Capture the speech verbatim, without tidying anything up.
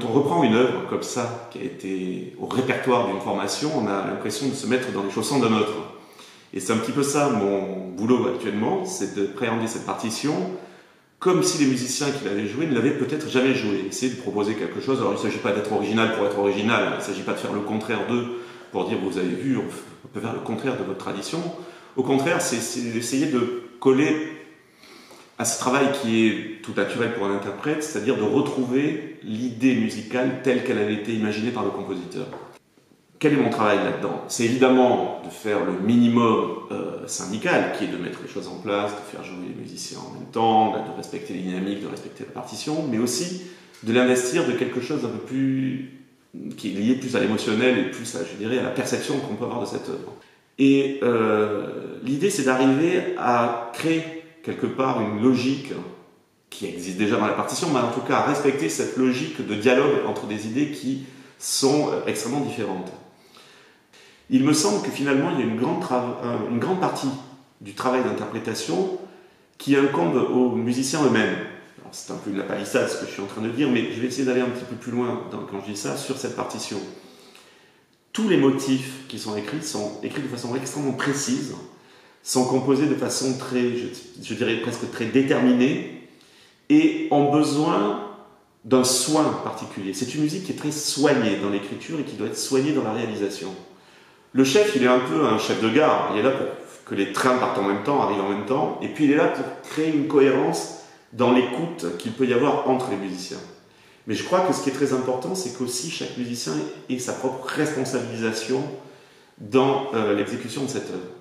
quand on reprend une œuvre comme ça, qui a été au répertoire d'une formation, on a l'impression de se mettre dans les chaussons d'un autre. Et c'est un petit peu ça mon boulot actuellement, c'est de préhender cette partition comme si les musiciens qui l'avaient joué ne l'avaient peut-être jamais joué. Essayer de proposer quelque chose. Alors il ne s'agit pas d'être original pour être original, il ne s'agit pas de faire le contraire d'eux pour dire vous avez vu, on peut faire le contraire de votre tradition. Au contraire, c'est d'essayer de coller à ce travail qui est tout naturel pour un interprète, c'est-à-dire de retrouver l'idée musicale telle qu'elle avait été imaginée par le compositeur. Quel est mon travail là-dedans? C'est évidemment de faire le minimum euh, syndical, qui est de mettre les choses en place, de faire jouer les musiciens en même temps, de respecter les dynamiques, de respecter la partition, mais aussi de l'investir de quelque chose un peu plus... qui est lié plus à l'émotionnel et plus à, je dirais, à la perception qu'on peut avoir de cette œuvre. Et euh, l'idée, c'est d'arriver à créer quelque part une logique qui existe déjà dans la partition, mais en tout cas à respecter cette logique de dialogue entre des idées qui sont extrêmement différentes. Il me semble que finalement, il y a une grande, une grande partie du travail d'interprétation qui incombe aux musiciens eux-mêmes. C'est un peu de la palissade ce que je suis en train de dire, mais je vais essayer d'aller un petit peu plus loin dans, quand je dis ça, sur cette partition. Tous les motifs qui sont écrits sont écrits de façon extrêmement précise, sont composés de façon très, je, je dirais presque très déterminée, et ont besoin d'un soin particulier. C'est une musique qui est très soignée dans l'écriture et qui doit être soignée dans la réalisation. Le chef, il est un peu un chef de gare, il est là pour que les trains partent en même temps, arrivent en même temps, et puis il est là pour créer une cohérence dans l'écoute qu'il peut y avoir entre les musiciens. Mais je crois que ce qui est très important, c'est qu'aussi chaque musicien ait sa propre responsabilisation dans euh, l'exécution de cette œuvre.